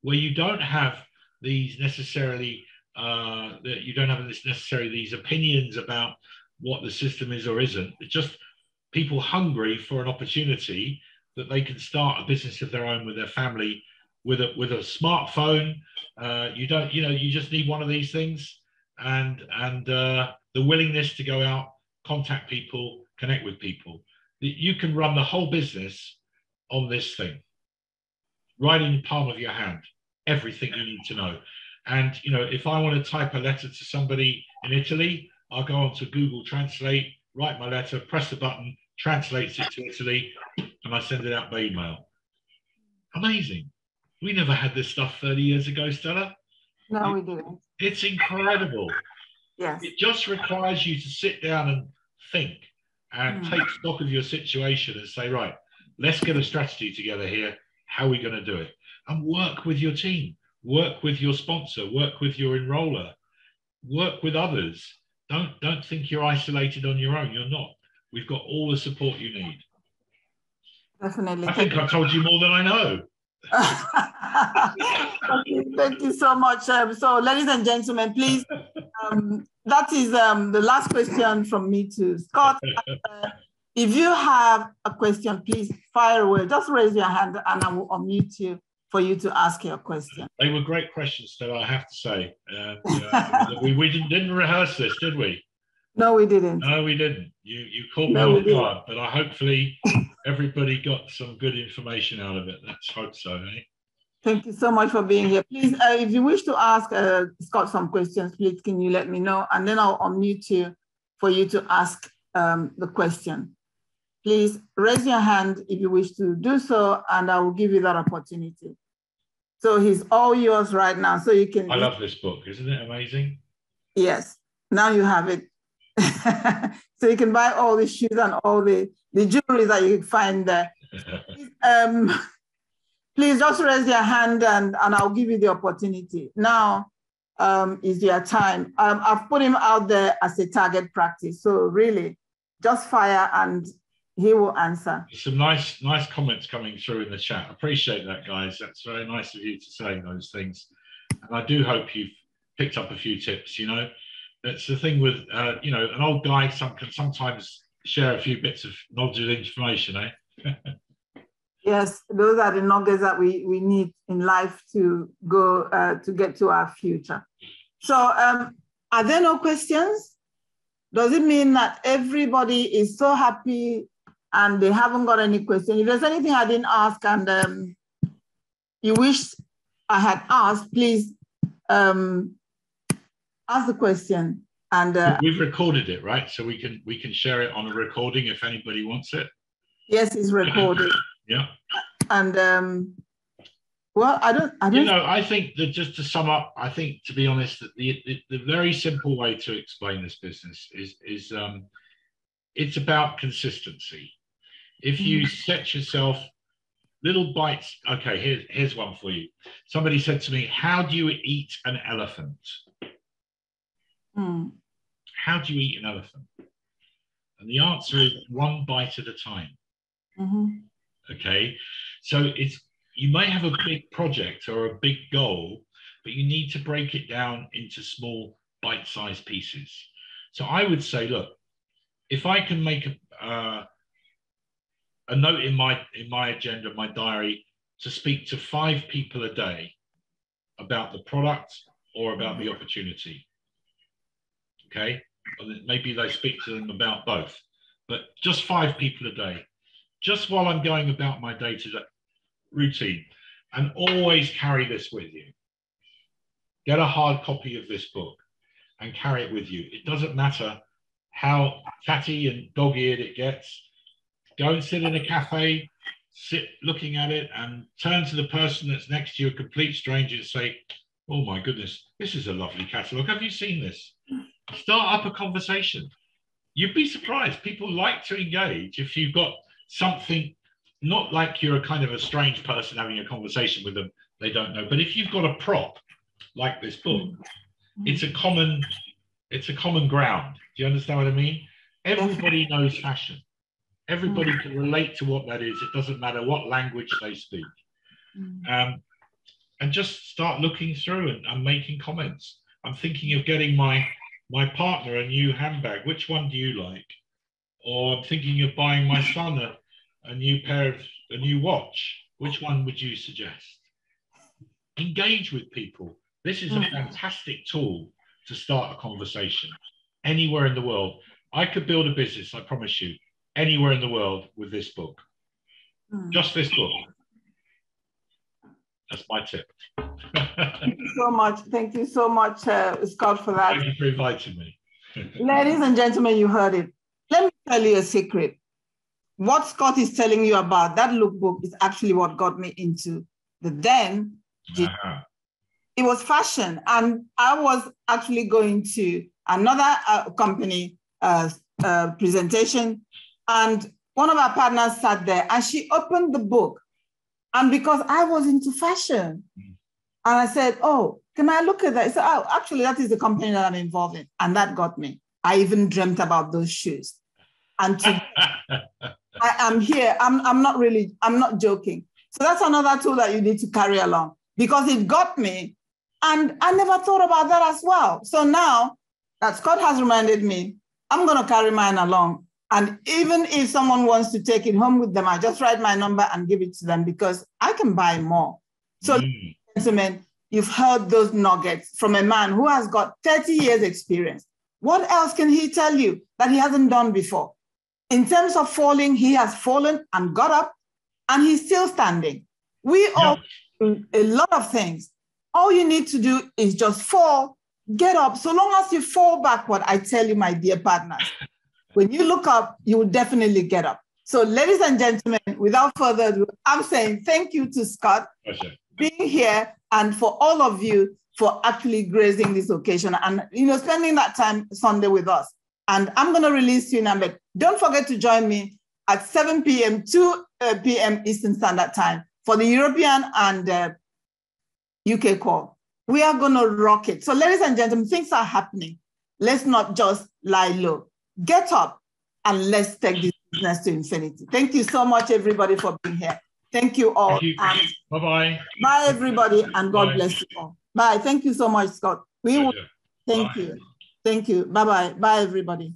where you don't have these necessarily uh, that you don't have this necessarily these opinions about what the system is or isn't, it's just people hungry for an opportunity that they can start a business of their own with their family, with a with a smartphone. Uh, you don't, you know, you just need one of these things, and and uh, the willingness to go out, contact people, connect with people. You can run the whole business on this thing, right in the palm of your hand. Everything you need to know. And you know, if I want to type a letter to somebody in Italy, I'll go on to Google Translate, write my letter, press the button, translates it to Italy, and I send it out by email. Amazing. We never had this stuff thirty years ago, Stella. No, we didn't. It's incredible. Yes. It just requires you to sit down and think and mm. take stock of your situation and say, right, let's get a strategy together here. How are we going to do it? And work with your team, work with your sponsor, work with your enroller, work with others. Don't, don't think you're isolated on your own. You're not. We've got all the support you need. Definitely. I think I told you more than I know. Okay, thank you so much. Um, so, ladies and gentlemen, please, um, that is um, the last question from me to Scott. Uh, if you have a question, please fire away. Just raise your hand and I will unmute you for you to ask your question. They were great questions, Stella, I have to say. Uh, uh, we we didn't, didn't rehearse this, did we? No, we didn't. No, we didn't. You you caught me off guard, but I hopefully everybody got some good information out of it. Let's hope so, eh? Thank you so much for being here. Please, uh, if you wish to ask uh, Scott some questions, please, can you let me know? And then I'll unmute you for you to ask um, the question. Please raise your hand if you wish to do so, and I will give you that opportunity. So he's all yours right now. So you can- I love this book, isn't it amazing? Yes, now you have it. So you can buy all the shoes and all the, the jewelry that you find there. um, Please just raise your hand and, and I'll give you the opportunity. Now um, is your time. Um, I've put him out there as a target practice. So really, just fire and he will answer. Some nice nice comments coming through in the chat. Appreciate that, guys. That's very nice of you to say those things. And I do hope you've picked up a few tips, you know. That's the thing with, uh, you know, an old guy some, can sometimes share a few bits of knowledgeable information, eh? Yes, those are the nuggets that we, we need in life to go uh, to get to our future. So um, are there no questions? Does it mean that everybody is so happy and they haven't got any questions? If there's anything I didn't ask and um, you wish I had asked, please um, ask the question. And uh, we've recorded it, right? So we can, we can share it on a recording if anybody wants it. Yes, it's recorded. Yeah, and um, well, I don't, I don't. You know, I think that just to sum up, I think to be honest, that the, the the very simple way to explain this business is is um, it's about consistency. If you set yourself little bites, okay, here's here's one for you. Somebody said to me, "How do you eat an elephant?" Mm. How do you eat an elephant? And the answer is one bite at a time. Mm-hmm. Okay, so it's, you might have a big project or a big goal, but you need to break it down into small bite-sized pieces. So I would say, look, if I can make a, uh, a note in my in my agenda, my diary, to speak to five people a day about the product or about the opportunity, okay, maybe they speak to them about both, but just five people a day. Just while I'm going about my day-to-day routine, and always carry this with you. Get a hard copy of this book and carry it with you. It doesn't matter how tatty and dog-eared it gets. Go and sit in a cafe, sit looking at it, and turn to the person that's next to you, a complete stranger, and say, "Oh my goodness, this is a lovely catalogue. Have you seen this?" Start up a conversation. You'd be surprised. People like to engage if you've got something, not like you're a kind of a strange person having a conversation with them they don't know, but if you've got a prop like this book, it's a common it's a common ground. Do you understand what I mean? Everybody knows fashion. Everybody can relate to what that is. It doesn't matter what language they speak. Um, and just start looking through and, and making comments. I'm thinking of getting my my partner a new handbag. Which one do you like? Or I'm thinking of buying my son a, a new pair of, a new watch. Which one would you suggest? Engage with people. This is a fantastic tool to start a conversation anywhere in the world. I could build a business, I promise you, anywhere in the world with this book. Mm. Just this book. That's my tip. Thank you so much. Thank you so much, uh, Scott, for that. Thank you for inviting me. Ladies and gentlemen, you heard it. Let me tell you a secret. What Scott is telling you about that lookbook is actually what got me into the then. Uh-huh. It was fashion. And I was actually going to another uh, company uh, uh, presentation. And one of our partners sat there and she opened the book. And because I was into fashion, mm. and I said, "Oh, can I look at that?" He said, "Oh, actually, that is the company that I'm involved in." And that got me. I even dreamt about those shoes. And today I am here. I'm, I'm not really, I'm not joking. So that's another tool that you need to carry along because it got me. And I never thought about that as well. So now that Scott has reminded me, I'm going to carry mine along. And even if someone wants to take it home with them, I just write my number and give it to them because I can buy more. So, mm. gentlemen, you've heard those nuggets from a man who has got thirty years experience. What else can he tell you that he hasn't done before? In terms of falling, he has fallen and got up, and he's still standing. We all a lot of things. All you need to do is just fall, get up. So long as you fall backward, I tell you, my dear partners, when you look up, you will definitely get up. So ladies and gentlemen, without further ado, I'm saying thank you to Scott for being here and for all of you for actually gracing this occasion and, you know, spending that time Sunday with us. And I'm going to release you now, but don't forget to join me at seven p.m., two p.m. Eastern Standard Time for the European and uh, U K call. We are going to rock it. So ladies and gentlemen, things are happening. Let's not just lie low. Get up and let's take this business to infinity. Thank you so much, everybody, for being here. Thank you all. Thank you. And bye-bye. Bye, everybody, and God bye. Bless you all. Bye. Thank you so much, Scott. We will. Thank bye. You. Thank you. Bye-bye. Bye, everybody.